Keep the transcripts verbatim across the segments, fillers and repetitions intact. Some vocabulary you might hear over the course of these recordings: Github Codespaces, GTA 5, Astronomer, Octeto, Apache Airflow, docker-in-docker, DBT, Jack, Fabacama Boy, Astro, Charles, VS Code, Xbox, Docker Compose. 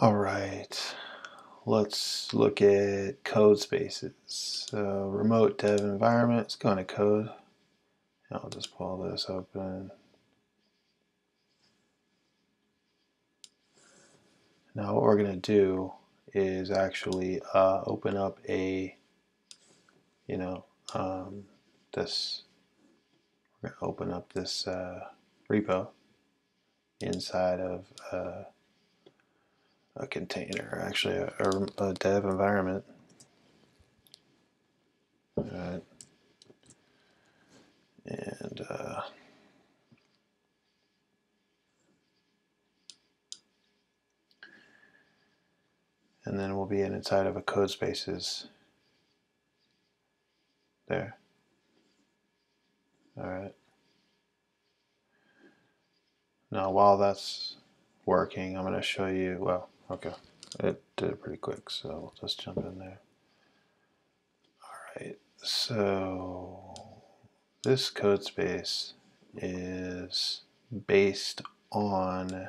All right, let's look at code spaces. So remote dev environment, let's go into code. I'll just pull this open. Now what we're gonna do is actually uh, open up a, you know, um, this, we're gonna open up this uh, repo inside of uh, a container, actually a, a, a dev environment. All right. And uh, and then we'll be in inside of a code spaces there. All right. Now while that's working, I'm going to show you. Well, okay, it did it pretty quick, so we'll just jump in there. All right, so this code space is based on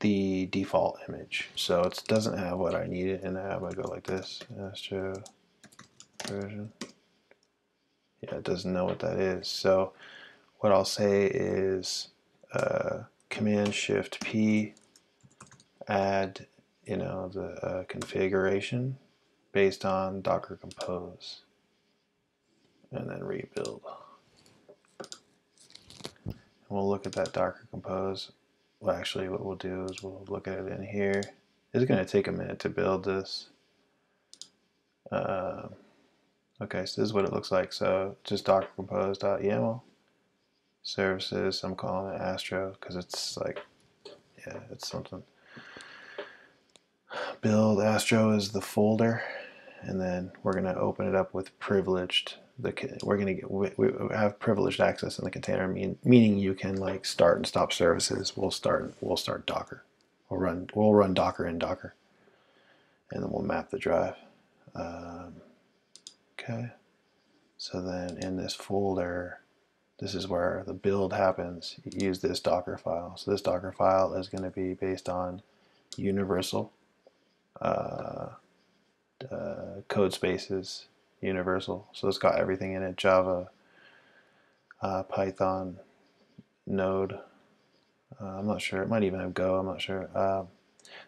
the default image, so it doesn't have what I need it in there. I'm gonna go like this, Astro version. Yeah, it doesn't know what that is. So what I'll say is uh, Command Shift P, add you know the uh, configuration based on Docker Compose, and then rebuild. And we'll look at that Docker Compose. Well, actually what we'll do is we'll look at it in here. It's gonna take a minute to build this. Uh, okay, so this is what it looks like. So just docker compose.yaml, services, I'm calling it Astro because it's like, yeah, it's something. Build Astro is the folder, and then we're gonna open it up with privileged. The, we're going to get we, we have privileged access in the container, mean, meaning you can like start and stop services. We'll start we'll start Docker. We'll run we'll run Docker in Docker, and then we'll map the drive. Um, okay, so then in this folder, this is where the build happens. You use this Docker file. So this Docker file is going to be based on universal uh, uh, code spaces. Universal, so it's got everything in it: Java, uh, Python, Node. Uh, I'm not sure. It might even have Go. I'm not sure. Uh,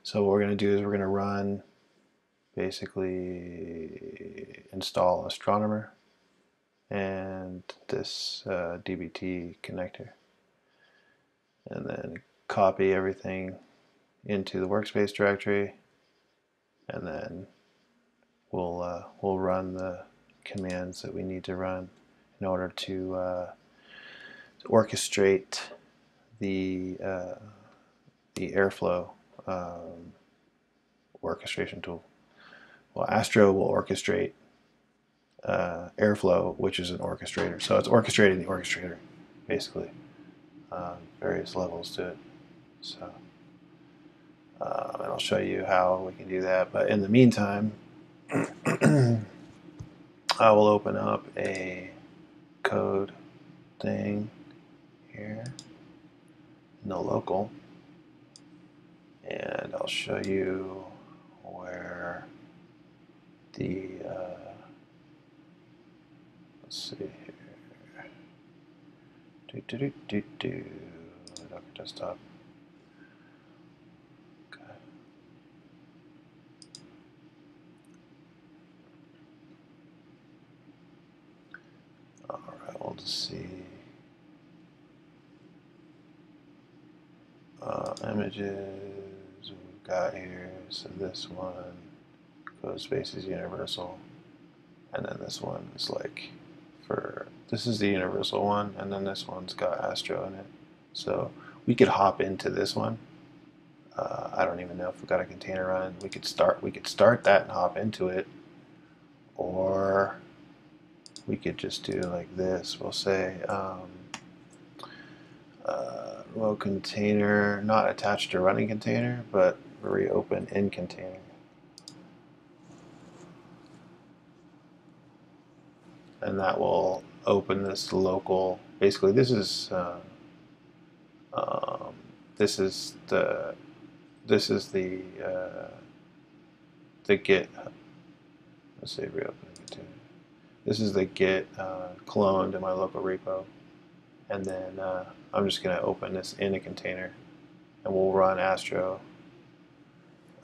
so what we're going to do is we're going to run, basically, install Astronomer and this uh, D B T connector, and then copy everything into the workspace directory, and then We'll, uh, we'll run the commands that we need to run in order to, uh, to orchestrate the, uh, the Airflow um, orchestration tool. Well, Astro will orchestrate uh, Airflow, which is an orchestrator. So it's orchestrating the orchestrator, basically, um, various levels to it. So, uh, and I'll show you how we can do that. But in the meantime, I will open up a code thing here in the local, and I'll show you where the uh, let's see here. Do do do do do Docker desktop. To see uh, images we've got here. So this one, code space is universal, and then this one is like for this is the universal one, and then this one's got Astro in it. So we could hop into this one. Uh, I don't even know if we've got a container running. We could start. We could start that and hop into it, or we could just do like this. We'll say um, uh, remote container, not attached to running container, but reopen in container. And that will open this local. Basically, this is uh, um, this is the this is the uh, the Git. Let's say reopen it too. This is the Git uh, clone to my local repo, and then uh, I'm just going to open this in a container, and we'll run Astro.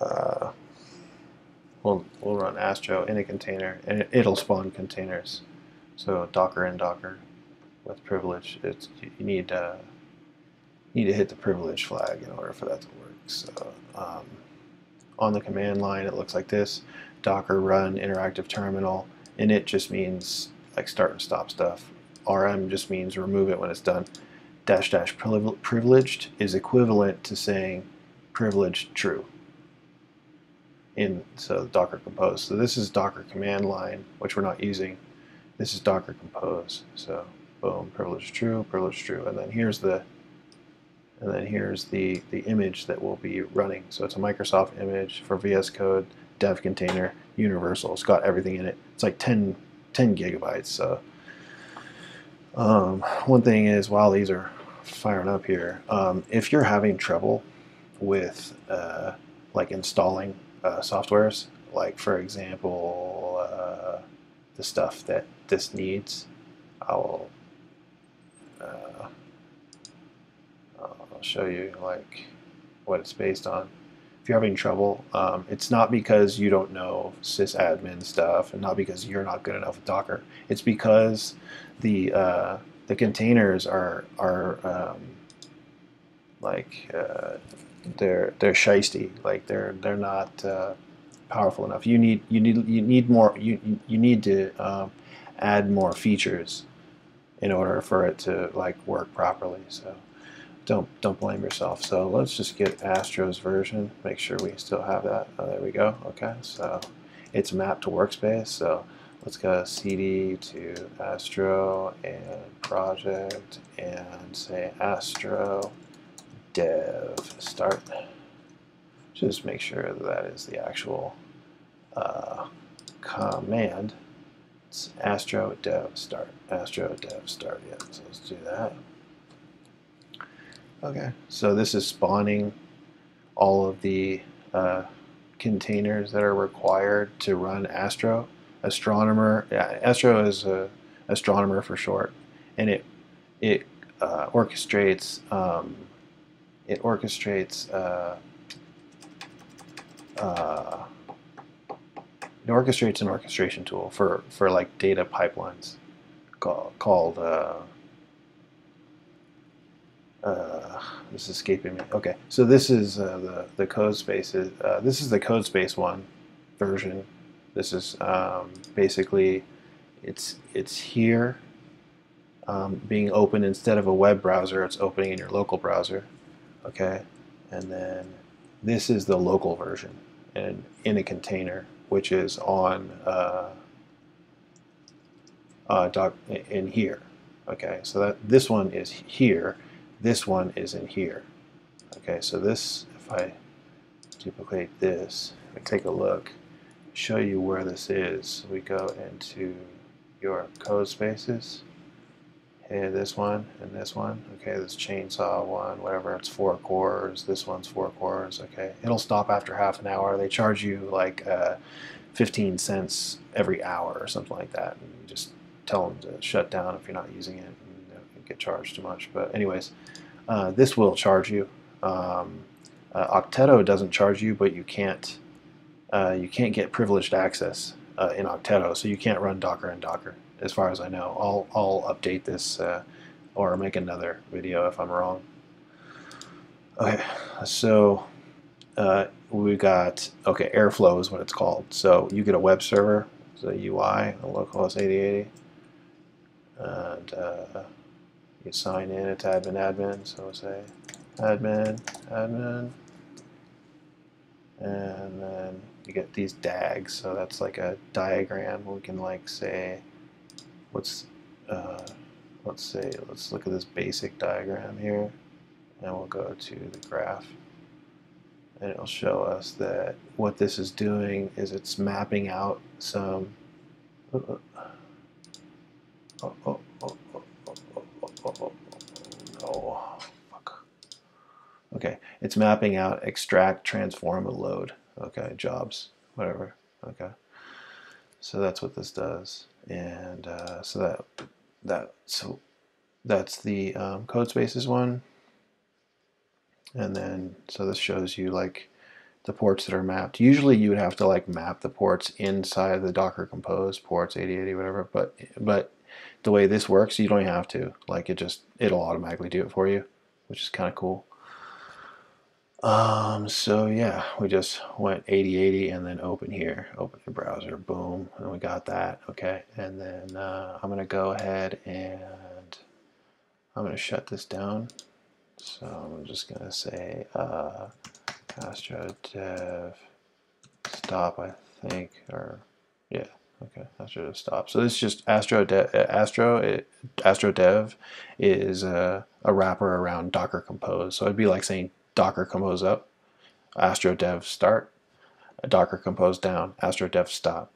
Uh, we'll we'll run Astro in a container, and it, it'll spawn containers. So Docker and Docker with privilege. It's you need uh, need to hit the privilege flag in order for that to work. So um, on the command line, it looks like this: Docker run interactive terminal. And it just means like start and stop stuff. R M just means remove it when it's done. Dash dash privileged is equivalent to saying privileged true. In so Docker Compose. So this is Docker command line, which we're not using. This is Docker Compose. So boom, privileged true, privileged true, and then here's the and then here's the the image that we'll be running. So it's a Microsoft image for V S Code. Dev container, universal. It's got everything in it. It's like ten, ten gigabytes. So um, one thing is, while these are firing up here, um, if you're having trouble with uh, like installing uh, softwares, like for example, uh, the stuff that this needs, I'll uh, I'll show you like what it's based on. If you're having trouble, um, it's not because you don't know sysadmin stuff, and not because you're not good enough with Docker. It's because the uh, the containers are are um, like uh, they're they're shisty, like they're they're not uh, powerful enough. You need you need you need more. You you need to uh, add more features in order for it to like work properly. So. Don't, don't blame yourself. So let's just get Astro's version. Make sure we still have that. Oh, there we go. Okay, so it's mapped to workspace. So let's go C D to Astro and project and say Astro dev start. Just make sure that, that is the actual uh, command. It's Astro dev start. Astro dev start. Yeah, so let's do that. Okay, so this is spawning all of the uh, containers that are required to run Astro. Astronomer, yeah, Astro is a Astronomer for short, and it it uh, orchestrates um, it orchestrates uh, uh, it orchestrates an orchestration tool for for like data pipelines called called. Uh, Uh, this is escaping me. Okay, so this is uh, the the code space. Uh, this is the code space one version. This is um, basically it's it's here um, being opened instead of a web browser. It's opening in your local browser. Okay, and then this is the local version and in a container, which is on uh, uh, doc in here. Okay, so that this one is here. This one is in here. Okay, so this, if I duplicate this and take a look, show you where this is. We go into your code spaces. Hey, this one and this one. Okay, this chainsaw one, whatever, it's four cores. This one's four cores. Okay, it'll stop after half an hour. They charge you like uh, fifteen cents every hour or something like that. And you just tell them to shut down if you're not using it. Get charged too much, but anyways, uh, this will charge you. Um, uh, Octeto doesn't charge you, but you can't uh, you can't get privileged access uh, in Octeto, so you can't run Docker and Docker, as far as I know. I'll I'll update this uh, or make another video if I'm wrong. Okay, so uh, we got okay Airflow is what it's called. So you get a web server, so U I, a localhost eighty eighty, and uh, you sign in, it's admin, admin, so we'll say admin, admin, and then you get these D A Gs, so that's like a diagram. We can like say, let's, uh, let's say, let's look at this basic diagram here, and we'll go to the graph, and it'll show us that what this is doing is it's mapping out some, oh, oh, oh, oh, oh. Oh, oh, oh, oh, no, fuck. Okay, it's mapping out extract, transform, and load. Okay, jobs, whatever. Okay, so that's what this does, and uh, so that that so that's the um, Codespaces one, and then so this shows you like the ports that are mapped. Usually you would have to like map the ports inside the Docker Compose ports eighty eighty whatever, but but the way this works, you don't have to. Like it just it'll automatically do it for you, which is kind of cool. Um, so yeah, we just went eighty eighty and then open here, open the browser, boom, and we got that. Okay, and then uh, I'm gonna go ahead and I'm gonna shut this down. So I'm just gonna say uh, Astro Dev stop, I think, or yeah. Okay, Astro Dev stop. So this is just Astro Dev. Astro it, Astro Dev is a, a wrapper around Docker Compose. So it'd be like saying Docker Compose up, Astro Dev start, Docker Compose down, Astro Dev stop.